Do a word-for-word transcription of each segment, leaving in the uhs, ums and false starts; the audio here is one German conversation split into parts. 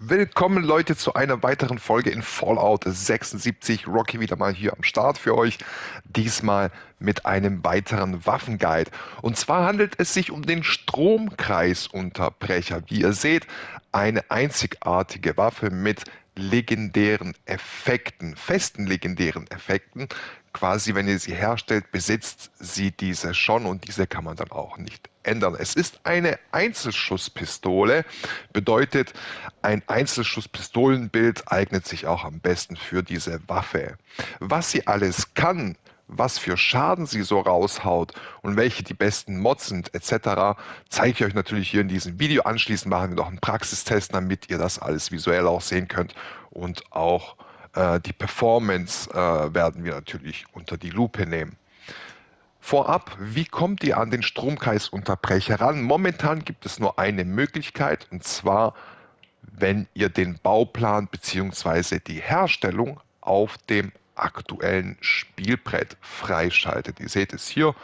Willkommen Leute zu einer weiteren Folge in Fallout sechsundsiebzig. Rocky wieder mal hier am Start für euch, diesmal mit einem weiteren Waffenguide. Und zwar handelt es sich um den Stromkreisunterbrecher. Wie ihr seht, eine einzigartige Waffe mit legendären Effekten, festen legendären Effekten. Quasi, wenn ihr sie herstellt, besitzt sie diese schon und diese kann man dann auch nicht ändern. Es ist eine Einzelschusspistole, bedeutet ein Einzelschusspistolenbild eignet sich auch am besten für diese Waffe. Was sie alles kann, was für Schaden sie so raushaut und welche die besten Mods sind et cetera, zeige ich euch natürlich hier in diesem Video. Anschließend machen wir noch einen Praxistest, damit ihr das alles visuell auch sehen könnt und auch äh, die Performance äh, werden wir natürlich unter die Lupe nehmen. Vorab, wie kommt ihr an den Stromkreisunterbrecher ran? Momentan gibt es nur eine Möglichkeit, und zwar, wenn ihr den Bauplan bzw. die Herstellung auf dem aktuellen Spielbrett freischaltet. Ihr seht es hier,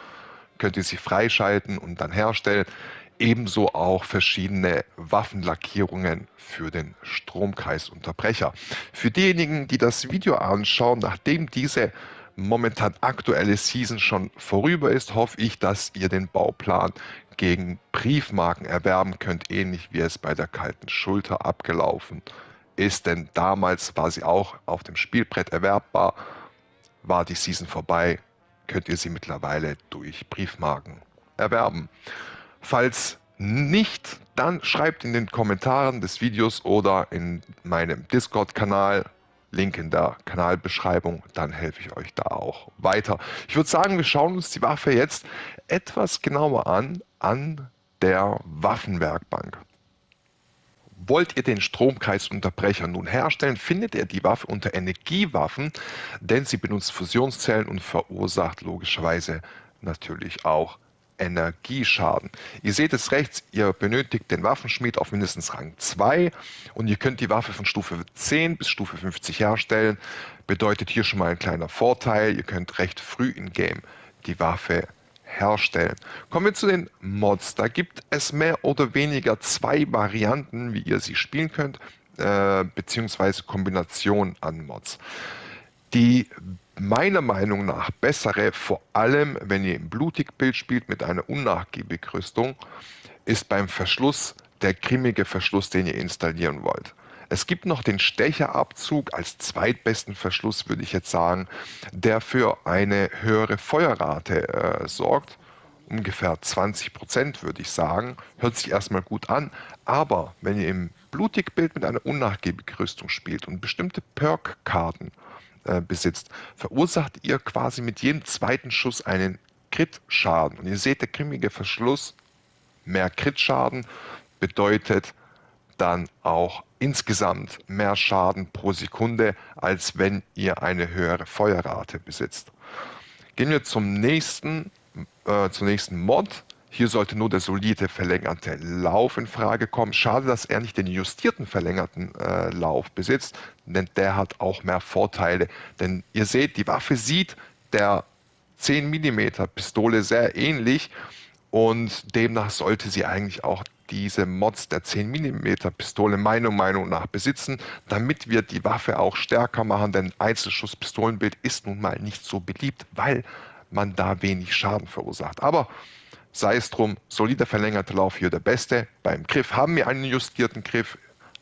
könnt ihr sie freischalten und dann herstellen. Ebenso auch verschiedene Waffenlackierungen für den Stromkreisunterbrecher. Für diejenigen, die das Video anschauen, nachdem diese momentan aktuelle Season schon vorüber ist, hoffe ich, dass ihr den Bauplan gegen Briefmarken erwerben könnt, ähnlich wie es bei der kalten Schulter abgelaufen ist, denn damals war sie auch auf dem Spielbrett erwerbbar. War die Season vorbei, könnt ihr sie mittlerweile durch Briefmarken erwerben. Falls nicht, dann schreibt in den Kommentaren des Videos oder in meinem Discord-Kanal, Link in der Kanalbeschreibung, dann helfe ich euch da auch weiter. Ich würde sagen, wir schauen uns die Waffe jetzt etwas genauer an, an der Waffenwerkbank. Wollt ihr den Stromkreisunterbrecher nun herstellen, findet ihr die Waffe unter Energiewaffen, denn sie benutzt Fusionszellen und verursacht logischerweise natürlich auch Energieschaden. Ihr seht es rechts, ihr benötigt den Waffenschmied auf mindestens Rang zwei und ihr könnt die Waffe von Stufe zehn bis Stufe fünfzig herstellen. Bedeutet hier schon mal ein kleiner Vorteil, ihr könnt recht früh in Game die Waffe herstellen. Kommen wir zu den Mods. Da gibt es mehr oder weniger zwei Varianten, wie ihr sie spielen könnt, äh, beziehungsweise Kombinationen an Mods. Die meiner Meinung nach bessere, vor allem wenn ihr im Blutig-Bild spielt mit einer unnachgiebigen Rüstung, ist beim Verschluss der grimmige Verschluss, den ihr installieren wollt. Es gibt noch den Stecherabzug als zweitbesten Verschluss, würde ich jetzt sagen, der für eine höhere Feuerrate äh, sorgt. Ungefähr zwanzig Prozent würde ich sagen. Hört sich erstmal gut an, aber wenn ihr im Blutig-Bild mit einer unnachgiebigen Rüstung spielt und bestimmte Perk-Karten besitzt, verursacht ihr quasi mit jedem zweiten Schuss einen Crit-Schaden. Und ihr seht, der grimmige Verschluss, mehr Crit-Schaden bedeutet dann auch insgesamt mehr Schaden pro Sekunde, als wenn ihr eine höhere Feuerrate besitzt. Gehen wir zum nächsten, äh, zum nächsten Mod. Hier sollte nur der solide verlängerte Lauf in Frage kommen. Schade, dass er nicht den justierten verlängerten äh, Lauf besitzt, denn der hat auch mehr Vorteile. Denn ihr seht, die Waffe sieht der zehn Millimeter Pistole sehr ähnlich und demnach sollte sie eigentlich auch diese Mods der zehn Millimeter Pistole meiner Meinung nach besitzen, damit wir die Waffe auch stärker machen, denn Einzelschusspistolenbild ist nun mal nicht so beliebt, weil man da wenig Schaden verursacht. Aber sei es drum, solider verlängerter Lauf hier der beste. Beim Griff haben wir einen justierten Griff.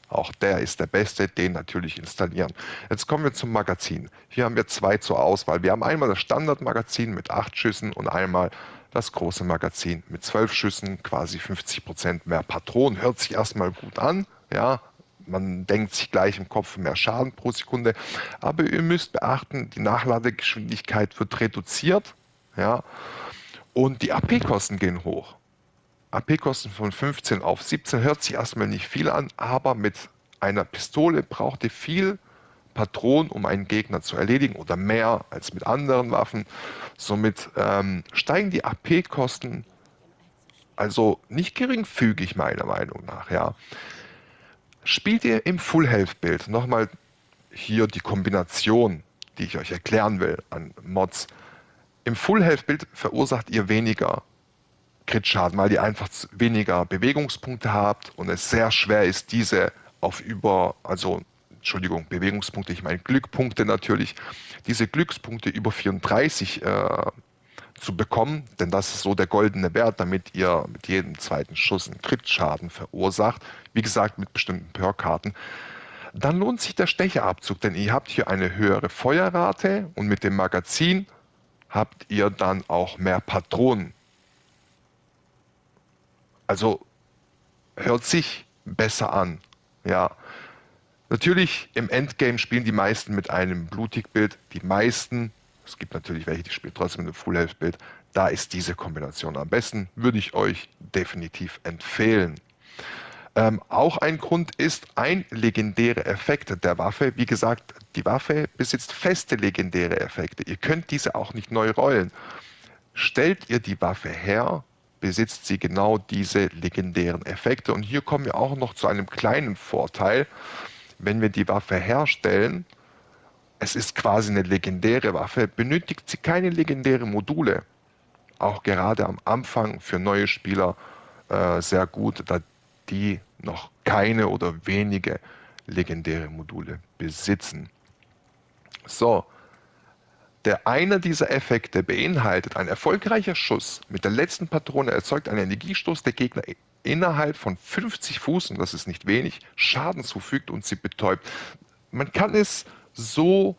Auch der ist der beste, den natürlich installieren. Jetzt kommen wir zum Magazin. Hier haben wir zwei zur Auswahl. Wir haben einmal das Standardmagazin mit acht Schüssen und einmal das große Magazin mit zwölf Schüssen, quasi fünfzig Prozent mehr Patronen. Hört sich erstmal gut an. Ja, man denkt sich gleich im Kopf mehr Schaden pro Sekunde. Aber ihr müsst beachten, die Nachladegeschwindigkeit wird reduziert. Ja. Und die A P-Kosten gehen hoch. A P-Kosten von fünfzehn auf siebzehn hört sich erstmal nicht viel an, aber mit einer Pistole braucht ihr viel Patronen, um einen Gegner zu erledigen oder mehr als mit anderen Waffen. Somit ähm, steigen die A P-Kosten also nicht geringfügig meiner Meinung nach. Ja. Spielt ihr im Full-Health-Bild, nochmal hier die Kombination, die ich euch erklären will an Mods, im Full-Health-Bild verursacht ihr weniger Crit-Schaden, weil ihr einfach weniger Bewegungspunkte habt und es sehr schwer ist, diese auf über, also Entschuldigung, Bewegungspunkte, ich meine Glückpunkte natürlich, diese Glückspunkte über vierunddreißig äh, zu bekommen, denn das ist so der goldene Wert, damit ihr mit jedem zweiten Schuss einen Crit-Schaden verursacht, wie gesagt mit bestimmten Perk-Karten, dann lohnt sich der Stecherabzug, denn ihr habt hier eine höhere Feuerrate und mit dem Magazin habt ihr dann auch mehr Patronen. Also hört sich besser an, ja. Natürlich, im Endgame spielen die meisten mit einem Blutig-Bild, die meisten, es gibt natürlich welche, die spielen trotzdem mit einem Full-Health-Bild, da ist diese Kombination am besten, würde ich euch definitiv empfehlen. Ähm, auch ein Grund ist ein legendärer Effekt der Waffe. Wie gesagt, die Waffe besitzt feste legendäre Effekte. Ihr könnt diese auch nicht neu rollen. Stellt ihr die Waffe her, besitzt sie genau diese legendären Effekte. Und hier kommen wir auch noch zu einem kleinen Vorteil. Wenn wir die Waffe herstellen, es ist quasi eine legendäre Waffe, benötigt sie keine legendären Module. Auch gerade am Anfang für neue Spieler äh, sehr gut, da die noch keine oder wenige legendäre Module besitzen. So, der eine dieser Effekte beinhaltet, ein erfolgreicher Schuss mit der letzten Patrone erzeugt einen Energiestoß, der Gegner innerhalb von fünfzig Fuß, und das ist nicht wenig, Schaden zufügt und sie betäubt. Man kann es so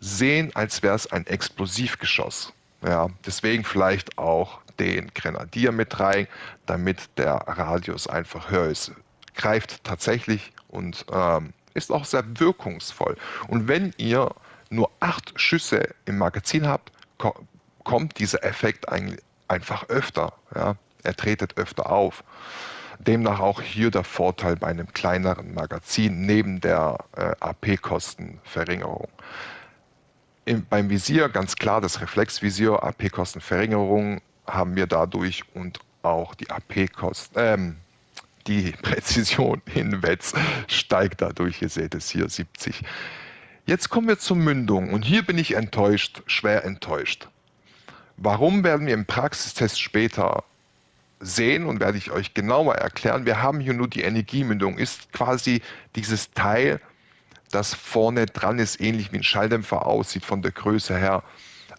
sehen, als wäre es ein Explosivgeschoss. Ja, deswegen vielleicht auch den Grenadier mit rein, damit der Radius einfach höher ist. Greift tatsächlich und ähm, ist auch sehr wirkungsvoll. Und wenn ihr nur acht Schüsse im Magazin habt, ko kommt dieser Effekt ein einfach öfter. Ja? Er tretet öfter auf. Demnach auch hier der Vorteil bei einem kleineren Magazin neben der äh, A P-Kostenverringerung. Im, beim Visier ganz klar das Reflexvisier, A P-Kostenverringerung haben wir dadurch und auch die A P-Kosten, ähm, die Präzision in Wets steigt dadurch. Ihr seht es hier, siebzig. Jetzt kommen wir zur Mündung und hier bin ich enttäuscht, schwer enttäuscht. Warum werden wir im Praxistest später sehen und werde ich euch genauer erklären. Wir haben hier nur die Energiemündung, ist quasi dieses Teil, das vorne dran ist, ähnlich wie ein Schalldämpfer aussieht von der Größe her,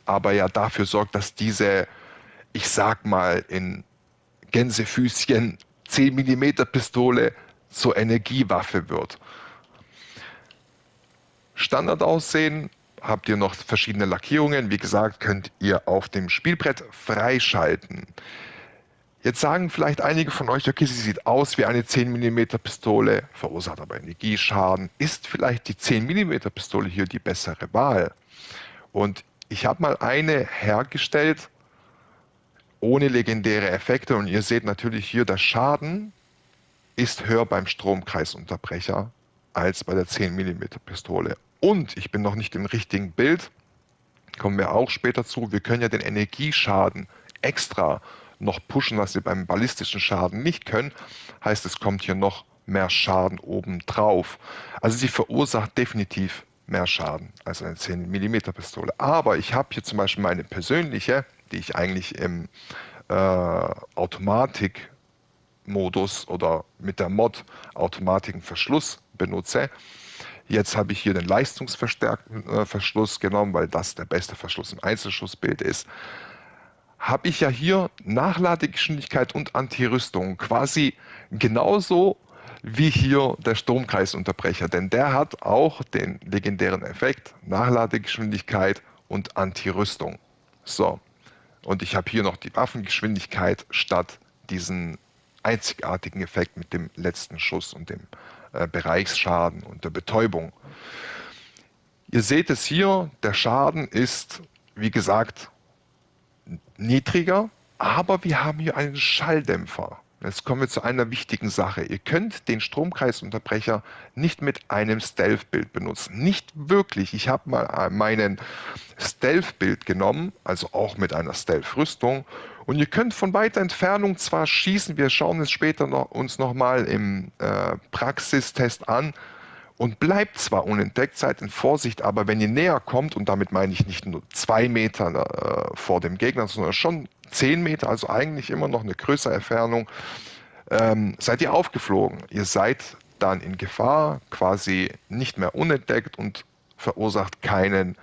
aber ja dafür sorgt, dass diese, ich sag mal in Gänsefüßchen, zehn Millimeter Pistole zur Energiewaffe wird. Standardaussehen habt ihr noch verschiedene Lackierungen. Wie gesagt, könnt ihr auf dem Spielbrett freischalten. Jetzt sagen vielleicht einige von euch, okay, sie sieht aus wie eine zehn Millimeter Pistole, verursacht aber Energieschaden. Ist vielleicht die zehn Millimeter Pistole hier die bessere Wahl? Und ich habe mal eine hergestellt, ohne legendäre Effekte. Und ihr seht natürlich hier, der Schaden ist höher beim Stromkreisunterbrecher als bei der zehn Millimeter Pistole. Und ich bin noch nicht im richtigen Bild, kommen wir auch später zu, wir können ja den Energieschaden extra noch pushen, was wir beim ballistischen Schaden nicht können. Heißt, es kommt hier noch mehr Schaden obendrauf. Also sie verursacht definitiv mehr Schaden als eine zehn Millimeter Pistole. Aber ich habe hier zum Beispiel meine persönliche, die ich eigentlich im äh, Automatikmodus oder mit der Mod automatischen Verschluss benutze. Jetzt habe ich hier den leistungsverstärkten äh, Verschluss genommen, weil das der beste Verschluss im Einzelschussbild ist. Habe ich ja hier Nachladegeschwindigkeit und Antirüstung, quasi genauso wie hier der Stromkreisunterbrecher, denn der hat auch den legendären Effekt Nachladegeschwindigkeit und Antirüstung. So, und ich habe hier noch die Waffengeschwindigkeit statt diesen einzigartigen Effekt mit dem letzten Schuss und dem äh, Bereichsschaden und der Betäubung. Ihr seht es hier, der Schaden ist, wie gesagt, niedriger, aber wir haben hier einen Schalldämpfer. Jetzt kommen wir zu einer wichtigen Sache. Ihr könnt den Stromkreisunterbrecher nicht mit einem Stealth-Bild benutzen. Nicht wirklich. Ich habe mal meinen Stealth-Bild genommen, also auch mit einer Stealth-Rüstung. Und ihr könnt von weiter Entfernung zwar schießen, wir schauen es später noch, uns nochmal im äh, Praxistest an, und bleibt zwar unentdeckt, seid in Vorsicht, aber wenn ihr näher kommt, und damit meine ich nicht nur zwei Meter äh, vor dem Gegner, sondern schon zehn Meter, also eigentlich immer noch eine größere Entfernung, ähm, seid ihr aufgeflogen. Ihr seid dann in Gefahr, quasi nicht mehr unentdeckt und verursacht keinen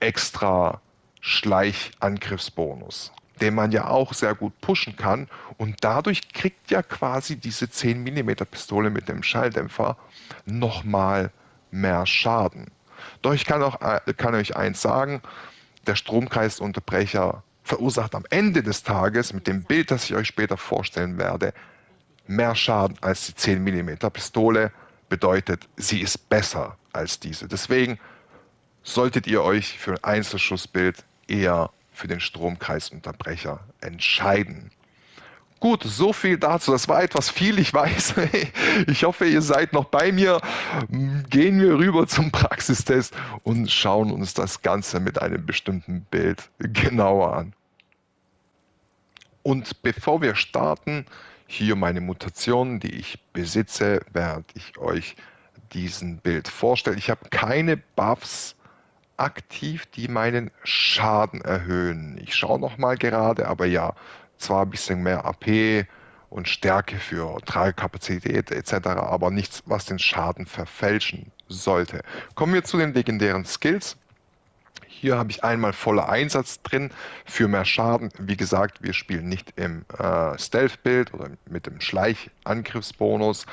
extra Schleichangriffsbonus, den man ja auch sehr gut pushen kann. Und dadurch kriegt ja quasi diese zehn Millimeter Pistole mit dem Schalldämpfer nochmal mehr Schaden. Doch ich kann, auch, kann euch eins sagen, der Stromkreisunterbrecher verursacht am Ende des Tages, mit dem Bild, das ich euch später vorstellen werde, mehr Schaden als die zehn Millimeter Pistole. Bedeutet, sie ist besser als diese. Deswegen solltet ihr euch für ein Einzelschussbild eher für den Stromkreisunterbrecher entscheiden. Gut, so viel dazu. Das war etwas viel, ich weiß. Ich hoffe, ihr seid noch bei mir. Gehen wir rüber zum Praxistest und schauen uns das Ganze mit einem bestimmten Bild genauer an. Und bevor wir starten, hier meine Mutationen, die ich besitze, während ich euch diesen Bild vorstelle. Ich habe keine Buffs aktiv, die meinen Schaden erhöhen. Ich schaue nochmal gerade, aber ja, zwar ein bisschen mehr A P und Stärke für Tragekapazität et cetera, aber nichts, was den Schaden verfälschen sollte. Kommen wir zu den legendären Skills. Hier habe ich einmal voller Einsatz drin für mehr Schaden. Wie gesagt, wir spielen nicht im äh, Stealth-Bild oder mit dem Schleichangriffsbonus.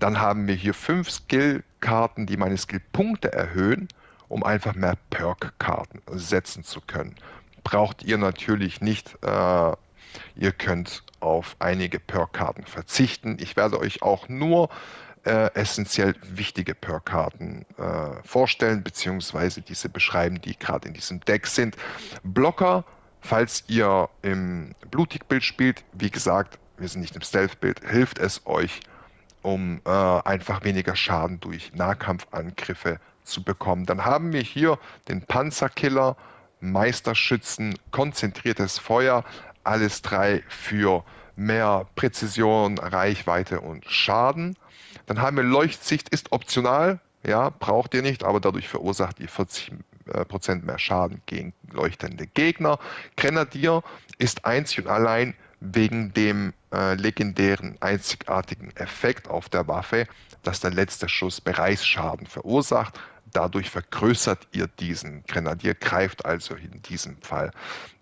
Dann haben wir hier fünf Skillkarten, die meine Skillpunkte erhöhen, um einfach mehr Perk-Karten setzen zu können. Braucht ihr natürlich nicht. Äh, ihr könnt auf einige Perk-Karten verzichten. Ich werde euch auch nur äh, essentiell wichtige Perk-Karten äh, vorstellen, beziehungsweise diese beschreiben, die gerade in diesem Deck sind. Blocker, falls ihr im Blutig-Bild spielt, wie gesagt, wir sind nicht im Stealth-Bild, hilft es euch, um äh, einfach weniger Schaden durch Nahkampfangriffe zu bekommen. Dann haben wir hier den Panzerkiller, Meisterschützen, konzentriertes Feuer, alles drei für mehr Präzision, Reichweite und Schaden. Dann haben wir Leuchtsicht, ist optional, ja, braucht ihr nicht, aber dadurch verursacht ihr vierzig Prozent mehr Schaden gegen leuchtende Gegner. Grenadier ist einzig und allein wegen dem äh, legendären, einzigartigen Effekt auf der Waffe, dass der letzte Schuss Bereichsschaden verursacht. Dadurch vergrößert ihr diesen. Grenadier greift also in diesem Fall.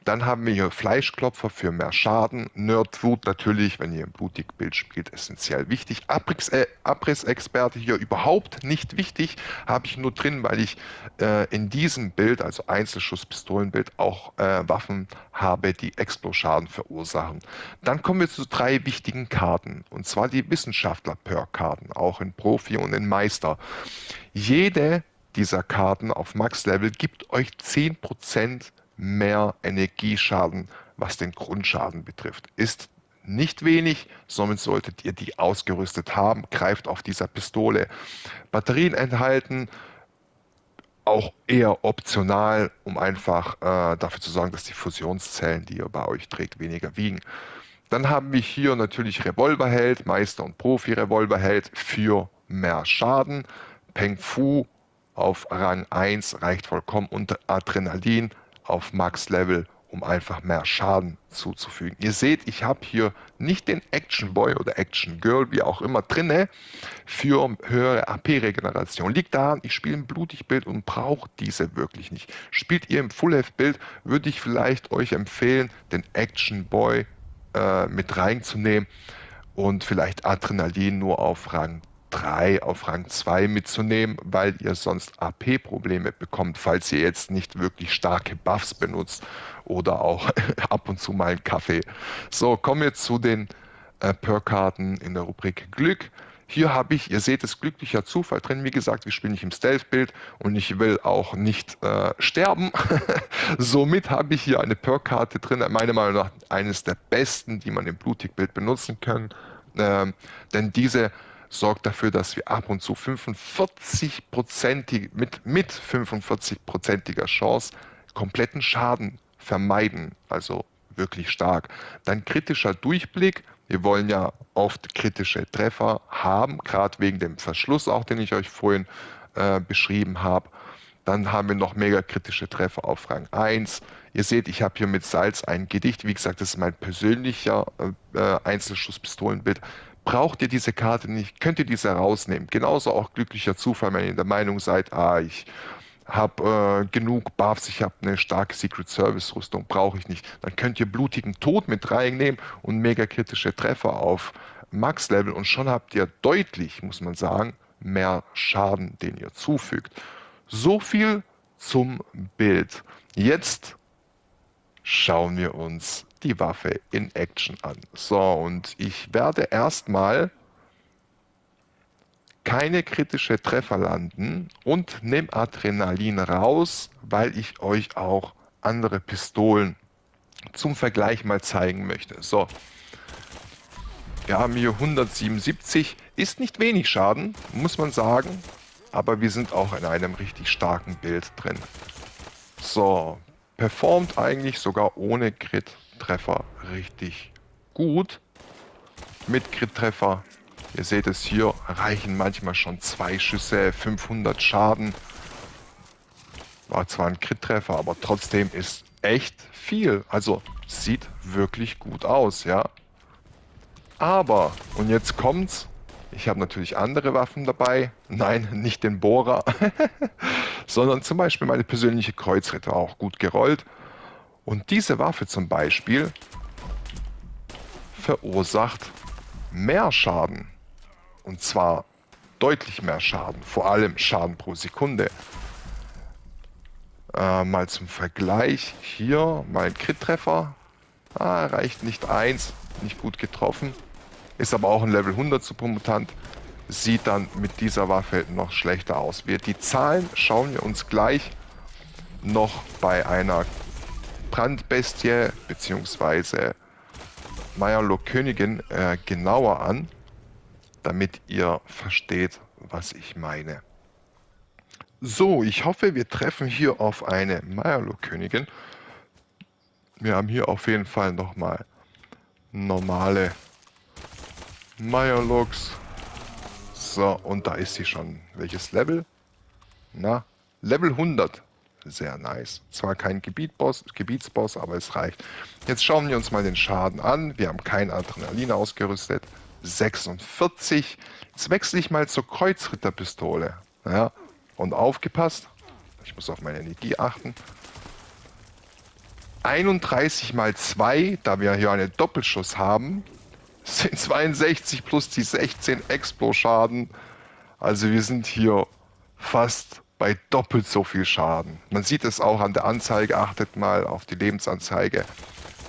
Dann haben wir hier Fleischklopfer für mehr Schaden. Nerdwut natürlich, wenn ihr im Blutig-Bild spielt, essentiell wichtig. Abrissexperte hier überhaupt nicht wichtig. Habe ich nur drin, weil ich äh, in diesem Bild, also Einzelschuss-Pistolenbild, auch äh, Waffen habe, die Explo-Schaden verursachen. Dann kommen wir zu drei wichtigen Karten. Und zwar die Wissenschaftler-Perk-Karten, auch in Profi und in Meister. Jede dieser Karten auf Max-Level gibt euch zehn Prozent mehr Energieschaden, was den Grundschaden betrifft. Ist nicht wenig, somit solltet ihr die ausgerüstet haben. Greift auf dieser Pistole. Batterien enthalten, auch eher optional, um einfach äh, dafür zu sorgen, dass die Fusionszellen, die ihr bei euch trägt, weniger wiegen. Dann haben wir hier natürlich Revolverheld, Meister und Profi-Revolverheld für mehr Schaden. Peng Fu auf Rang eins reicht vollkommen und Adrenalin auf Max-Level, um einfach mehr Schaden zuzufügen. Ihr seht, ich habe hier nicht den Action Boy oder Action Girl, wie auch immer, drinne für höhere A P-Regeneration. Liegt daran, ich spiele im Blutig-Bild und brauche diese wirklich nicht. Spielt ihr im Full-Health-Bild, würde ich vielleicht euch empfehlen, den Action Boy äh, mit reinzunehmen und vielleicht Adrenalin nur auf Rang drei, auf Rang zwei mitzunehmen, weil ihr sonst A P-Probleme bekommt, falls ihr jetzt nicht wirklich starke Buffs benutzt oder auch ab und zu mal einen Kaffee. So, kommen wir zu den äh, Perk-Karten in der Rubrik Glück. Hier habe ich, ihr seht es, glücklicher Zufall drin. Wie gesagt, wir spielen nicht im Stealth-Bild und ich will auch nicht äh, sterben. Somit habe ich hier eine Perk-Karte drin, meiner Meinung nach eines der besten, die man im Blutig-Bild benutzen kann, ähm, denn diese sorgt dafür, dass wir ab und zu fünfundvierzig Prozent mit, mit fünfundvierzig Prozentiger Chance kompletten Schaden vermeiden. Also wirklich stark. Dann kritischer Durchblick. Wir wollen ja oft kritische Treffer haben, gerade wegen dem Verschluss auch, den ich euch vorhin äh, beschrieben habe. Dann haben wir noch mega kritische Treffer auf Rang eins. Ihr seht, ich habe hier mit Salz ein Gedicht. Wie gesagt, das ist mein persönlicher äh, Einzelschuss-Pistolenbild. braucht ihr diese Karte nicht, könnt ihr diese rausnehmen. Genauso auch glücklicher Zufall, wenn ihr der Meinung seid, ah, ich habe äh, genug Buffs, ich habe eine starke Secret Service Rüstung, brauche ich nicht. Dann könnt ihr blutigen Tod mit reinnehmen und mega kritische Treffer auf Max Level und schon habt ihr deutlich, muss man sagen, mehr Schaden, den ihr zufügt. So viel zum Bild. Jetzt schauen wir uns die Waffe in Action an. So, und ich werde erstmal keine kritische Treffer landen und nehme Adrenalin raus, weil ich euch auch andere Pistolen zum Vergleich mal zeigen möchte. So, wir haben hier hundertsiebenundsiebzig, ist nicht wenig Schaden, muss man sagen, aber wir sind auch in einem richtig starken Bild drin. So, performt eigentlich sogar ohne Crit-Treffer richtig gut. Mit Crit-Treffer, ihr seht es hier, reichen manchmal schon zwei Schüsse, fünfhundert Schaden. War zwar ein Crit-Treffer, aber trotzdem ist echt viel. Also sieht wirklich gut aus, ja. Aber, und jetzt kommt's, ich habe natürlich andere Waffen dabei. Nein, nicht den Bohrer, sondern zum Beispiel meine persönliche Kreuzritter, auch gut gerollt. Und diese Waffe zum Beispiel verursacht mehr Schaden. Und zwar deutlich mehr Schaden, vor allem Schaden pro Sekunde. Äh, mal zum Vergleich, hier mein Crit-Treffer, ah, reicht nicht eins, nicht gut getroffen. Ist aber auch ein Level hundert Supermutant, sieht dann mit dieser Waffe noch schlechter aus. Wir, die Zahlen schauen wir uns gleich noch bei einer Brandbestie bzw. Mirelurk-Königin äh, genauer an, damit ihr versteht, was ich meine. So, ich hoffe, wir treffen hier auf eine Mirelurk-Königin. Wir haben hier auf jeden Fall nochmal normale Mirelurks. So, und da ist sie schon. Welches Level? Na, Level hundert. Sehr nice. Zwar kein Gebietboss, Gebietsboss, aber es reicht. Jetzt schauen wir uns mal den Schaden an. Wir haben kein Adrenalin ausgerüstet. sechsundvierzig. Jetzt wechsle ich mal zur Kreuzritterpistole. Ja, und aufgepasst. Ich muss auf meine Energie achten. einunddreißig mal zwei, da wir hier einen Doppelschuss haben, sind zweiundsechzig plus die sechzehn Explo-Schaden. Also wir sind hier fast bei doppelt so viel Schaden. Man sieht es auch an der Anzeige, achtet mal auf die Lebensanzeige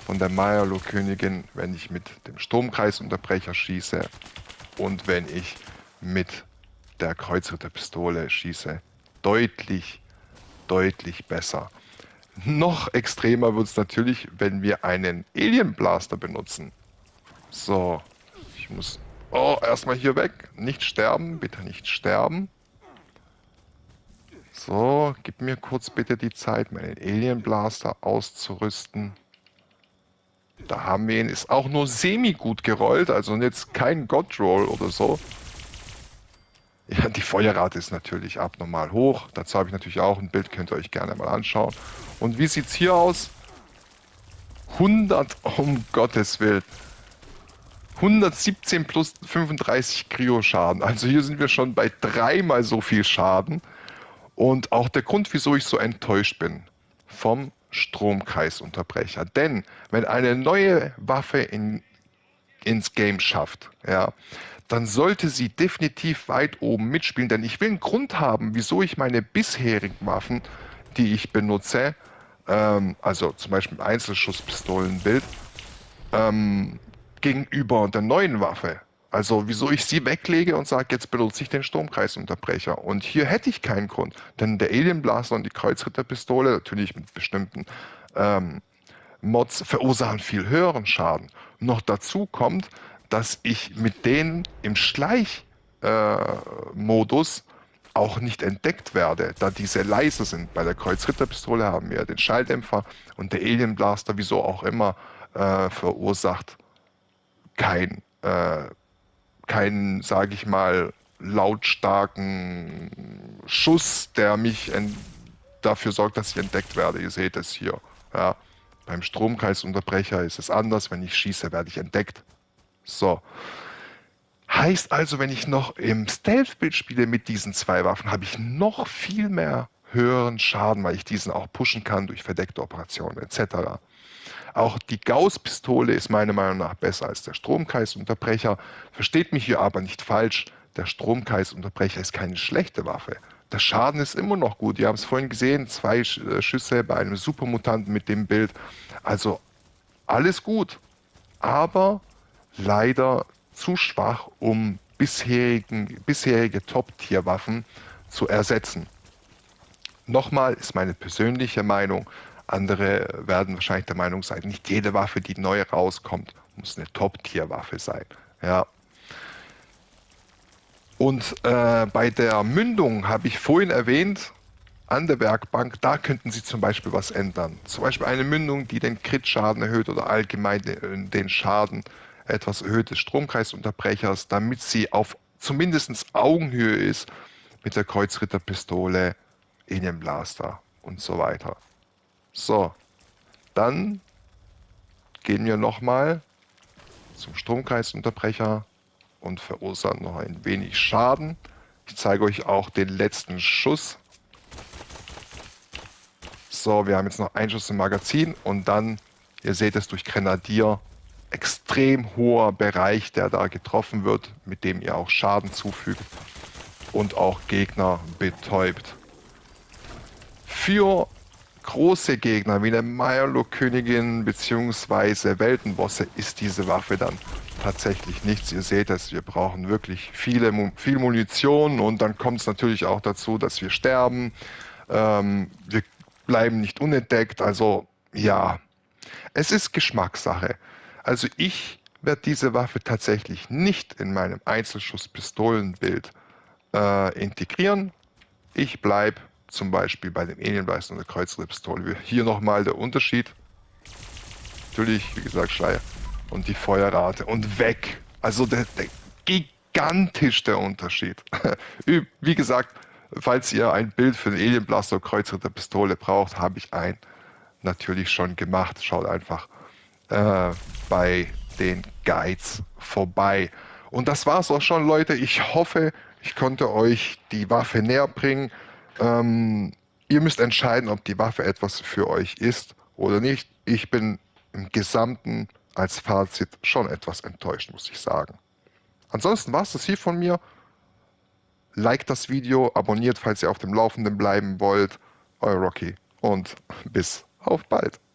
von der Mirelurk-Königin, wenn ich mit dem Stromkreisunterbrecher schieße und wenn ich mit der Kreuzritterpistole schieße. Deutlich, deutlich besser. Noch extremer wird es natürlich, wenn wir einen Alien Blaster benutzen. So, ich muss... Oh, erstmal hier weg. Nicht sterben, bitte nicht sterben. So, gib mir kurz bitte die Zeit, meinen Alien Blaster auszurüsten. Da haben wir ihn. Ist auch nur semi-gut gerollt, also jetzt kein God-Roll oder so. Ja, die Feuerrate ist natürlich abnormal hoch. Dazu habe ich natürlich auch ein Bild, könnt ihr euch gerne mal anschauen. Und wie sieht es hier aus? hundert, um Gottes Willen. hundertsiebzehn plus fünfunddreißig Kryo-Schaden. Also hier sind wir schon bei dreimal so viel Schaden. Und auch der Grund, wieso ich so enttäuscht bin vom Stromkreisunterbrecher. Denn wenn eine neue Waffe in, ins Game schafft, ja, dann sollte sie definitiv weit oben mitspielen. Denn ich will einen Grund haben, wieso ich meine bisherigen Waffen, die ich benutze, ähm, also zum Beispiel Einzelschusspistolenbild, ähm, gegenüber der neuen Waffe. Also wieso ich sie weglege und sage, jetzt benutze ich den Stromkreisunterbrecher. Und hier hätte ich keinen Grund, denn der Alien Blaster und die Kreuzritterpistole, natürlich mit bestimmten ähm, Mods, verursachen viel höheren Schaden. Noch dazu kommt, dass ich mit denen im Schleichmodus äh, auch nicht entdeckt werde, da diese leise sind. Bei der Kreuzritterpistole haben wir den Schalldämpfer und der Alien Blaster, wieso auch immer, äh, verursacht kein, äh, kein, sage ich mal, lautstarken Schuss, der mich dafür sorgt, dass ich entdeckt werde. Ihr seht es hier. Ja. Beim Stromkreisunterbrecher ist es anders. Wenn ich schieße, werde ich entdeckt. So. Heißt also, wenn ich noch im Stealth-Bild spiele mit diesen zwei Waffen, habe ich noch viel mehr höheren Schaden, weil ich diesen auch pushen kann durch verdeckte Operationen et cetera. Auch die Gauss-Pistole ist meiner Meinung nach besser als der Stromkreisunterbrecher. Versteht mich hier aber nicht falsch, der Stromkreisunterbrecher ist keine schlechte Waffe. Der Schaden ist immer noch gut. Wir haben es vorhin gesehen, zwei Schüsse bei einem Supermutanten mit dem Bild. Also alles gut, aber leider zu schwach, um bisherigen, bisherige Top-Tier-Waffen zu ersetzen. Nochmal ist meine persönliche Meinung, andere werden wahrscheinlich der Meinung sein, nicht jede Waffe, die neu rauskommt, muss eine Top-Tier-Waffe sein. Ja. Und äh, bei der Mündung habe ich vorhin erwähnt, an der Werkbank, da könnten Sie zum Beispiel was ändern. Zum Beispiel eine Mündung, die den Crit-Schaden erhöht oder allgemein den Schaden etwas erhöht des Stromkreisunterbrechers, damit sie auf zumindest Augenhöhe ist mit der Kreuzritterpistole, Alien Blaster und so weiter. So, dann gehen wir nochmal zum Stromkreisunterbrecher und verursachen noch ein wenig Schaden. Ich zeige euch auch den letzten Schuss. So, wir haben jetzt noch einen Schuss im Magazin und dann, ihr seht es durch Grenadier, extrem hoher Bereich, der da getroffen wird, mit dem ihr auch Schaden zufügt und auch Gegner betäubt. Für große Gegner wie eine Mirelurk-Königin bzw. Weltenbosse ist diese Waffe dann tatsächlich nichts. Ihr seht es, wir brauchen wirklich viele, viel Munition und dann kommt es natürlich auch dazu, dass wir sterben. Ähm, wir bleiben nicht unentdeckt, also ja, es ist Geschmackssache. Also ich werde diese Waffe tatsächlich nicht in meinem Einzelschuss-Pistolenbild äh, integrieren. Ich bleibe zum Beispiel bei dem Alien Blaster und der Kreuzritterpistole. Hier nochmal der Unterschied. Natürlich, wie gesagt, Schleier und die Feuerrate und weg. Also der, der gigantisch der Unterschied. Wie gesagt, falls ihr ein Bild für den Alien Blaster und Kreuzritterpistole braucht, habe ich ein natürlich schon gemacht. Schaut einfach Äh, bei den Guides vorbei. Und das war's auch schon, Leute. Ich hoffe, ich konnte euch die Waffe näher bringen. Ähm, ihr müsst entscheiden, ob die Waffe etwas für euch ist oder nicht. Ich bin im Gesamten als Fazit schon etwas enttäuscht, muss ich sagen. Ansonsten war's das hier von mir. Like das Video, abonniert, falls ihr auf dem Laufenden bleiben wollt. Euer Rocky und bis auf bald.